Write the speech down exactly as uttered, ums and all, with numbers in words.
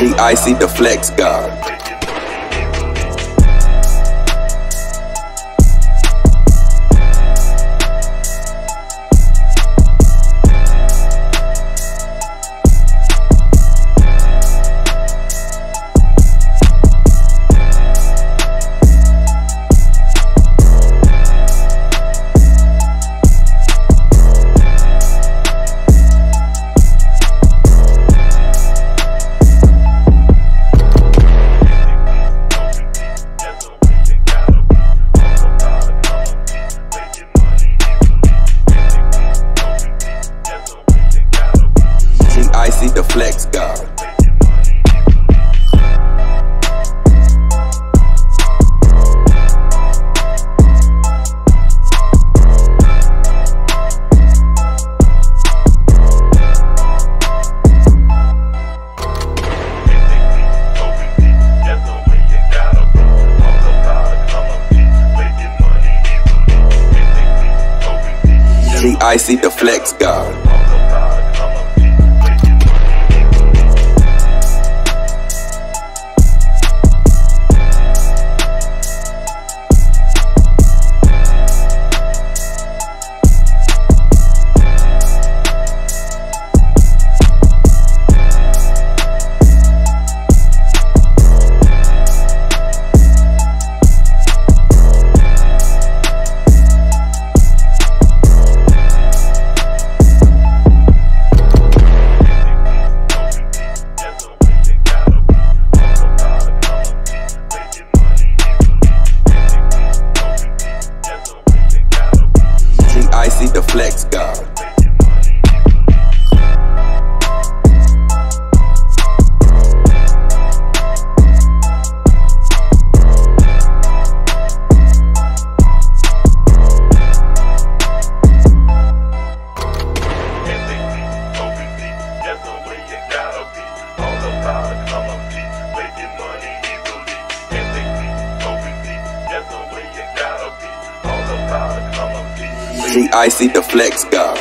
Icy, icy, the flex god. See the flex god. I see the flex god. See the flex god. I see the flex god.